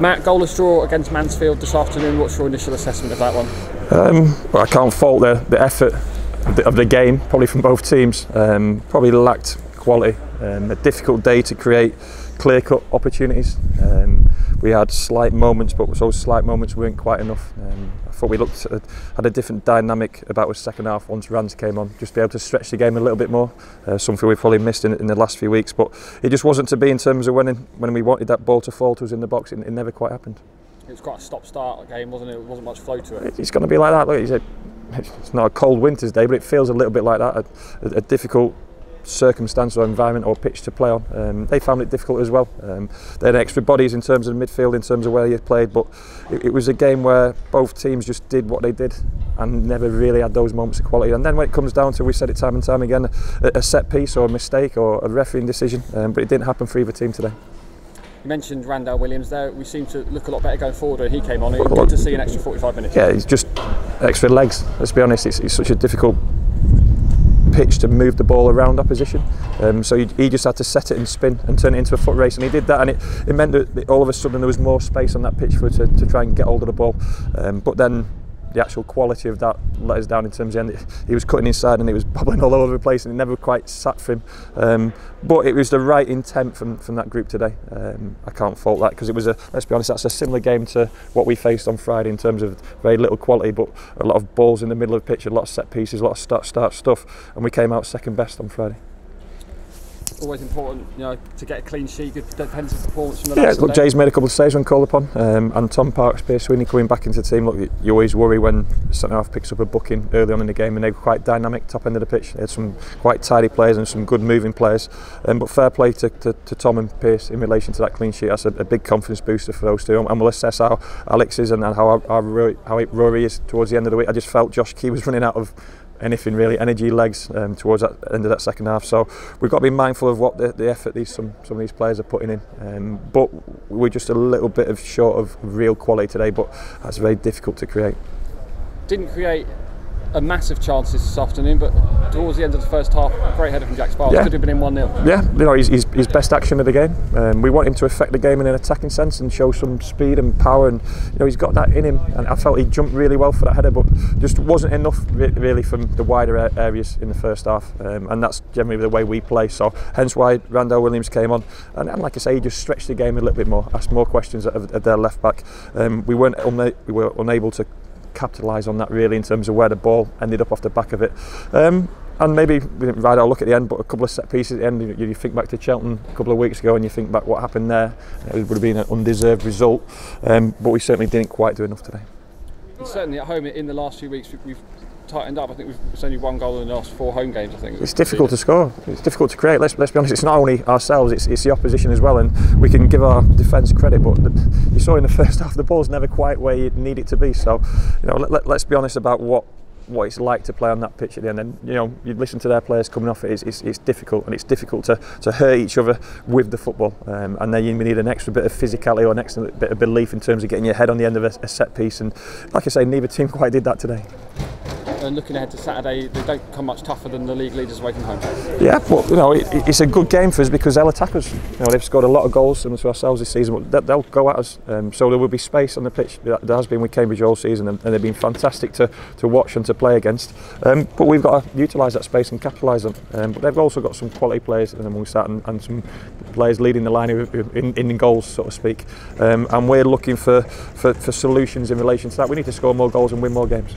Matt, goalless draw against Mansfield this afternoon. What's your initial assessment of that one? Well, I can't fault the effort of the game, probably from both teams. Probably lacked quality. A difficult day to create clear-cut opportunities. We had slight moments, but those slight moments weren't quite enough. I thought we looked had a different dynamic about us second half once Rands came on, just be able to stretch the game a little bit more, something we probably missed in the last few weeks, but it just wasn't to be in terms of when we wanted that ball to fall to us in the box, it never quite happened. It was quite a stop-start game, wasn't it? It wasn't much flow to it. It's going to be like that. Look, it's not a cold winter's day, but it feels a little bit like that, a difficult circumstance or environment or pitch to play on. They found it difficult as well. They had extra bodies in terms of the midfield, in terms of where you played, but it was a game where both teams just did what they did and never really had those moments of quality. And then when it comes down to, we said it time and time again, a set piece or a mistake or a refereeing decision, but it didn't happen for either team today. You mentioned Randall Williams there. We seem to look a lot better going forward when he came on. It was good to see an extra 45 minutes. Yeah, he's just extra legs, let's be honest. It's such a difficult pitch to move the ball around opposition, so he just had to set it and spin and turn it into a foot race, and he did that, and it meant that all of a sudden there was more space on that pitch for us to try and get hold of the ball, but then the actual quality of that let us down in terms of the end. He was cutting inside and it was bobbling all over the place and it never quite sat for him, but it was the right intent from that group today. I can't fault that, because it was let's be honest, that's a similar game to what we faced on Friday in terms of very little quality, but a lot of balls in the middle of the pitch, a lot of set pieces, a lot of start-start stuff, and we came out second best on Friday. Always important, you know, to get a clean sheet, good defensive performance from the last look, day. Jay's made a couple of saves when called upon, and Tom Parks, Pierce Sweeney coming back into the team. Look, you always worry when centre-half picks up a booking early on in the game, and they were quite dynamic, top end of the pitch. They had some quite tidy players and some good moving players, but fair play to Tom and Pierce in relation to that clean sheet. That's a big confidence booster for those two, and we'll assess how Alex is and how Rory is towards the end of the week. I just felt Josh Key was running out of anything really, energy, legs, towards that end of that second half, so we've got to be mindful of what the effort some of these players are putting in, but we're just a little bit short of real quality today, but that's very difficult to create. Didn't create a massive chance this afternoon, but towards the end of the first half, a great header from Jack Sparks. Yeah. Could have been in 1-0. Yeah, you know, his best action of the game. We want him to affect the game in an attacking sense and show some speed and power, and you know, he's got that in him, and I felt he jumped really well for that header, but just wasn't enough really from the wider areas in the first half, and that's generally the way we play, so hence why Randall Williams came on, and like I say, he just stretched the game a little bit more, asked more questions at their left back. We were unable to capitalise on that really in terms of where the ball ended up off the back of it, and maybe we didn't ride our luck at the end, but a couple of set pieces at the end, you think back to Cheltenham a couple of weeks ago and you think back what happened there, it would have been an undeserved result, but we certainly didn't quite do enough today. And certainly at home in the last few weeks we've tightened up. I think it's only one goal in the last 4 home games. I think it's difficult to score. It's difficult to create. Let's be honest. It's not only ourselves. It's the opposition as well. And we can give our defence credit, but you saw in the first half the ball's never quite where you need it to be. So, you know, let's be honest about what it's like to play on that pitch at the end. And you know, you listen to their players coming off it. It's difficult, and it's difficult to hurt each other with the football. And then you need an extra bit of physicality or an extra bit of belief in terms of getting your head on the end of a set piece. And like I say, neither team quite did that today. And looking ahead to Saturday, they don't come much tougher than the league leaders away from home. Yeah, but you know, it's a good game for us because they'll attack us. You know, they've scored a lot of goals similar to ourselves this season, but they'll go at us. So there will be space on the pitch. There has been with Cambridge all season, and they've been fantastic to watch and to play against. But we've got to utilise that space and capitalise on. But they've also got some quality players amongst that, and some players leading the line in goals, so to speak. And we're looking for solutions in relation to that. We need to score more goals and win more games.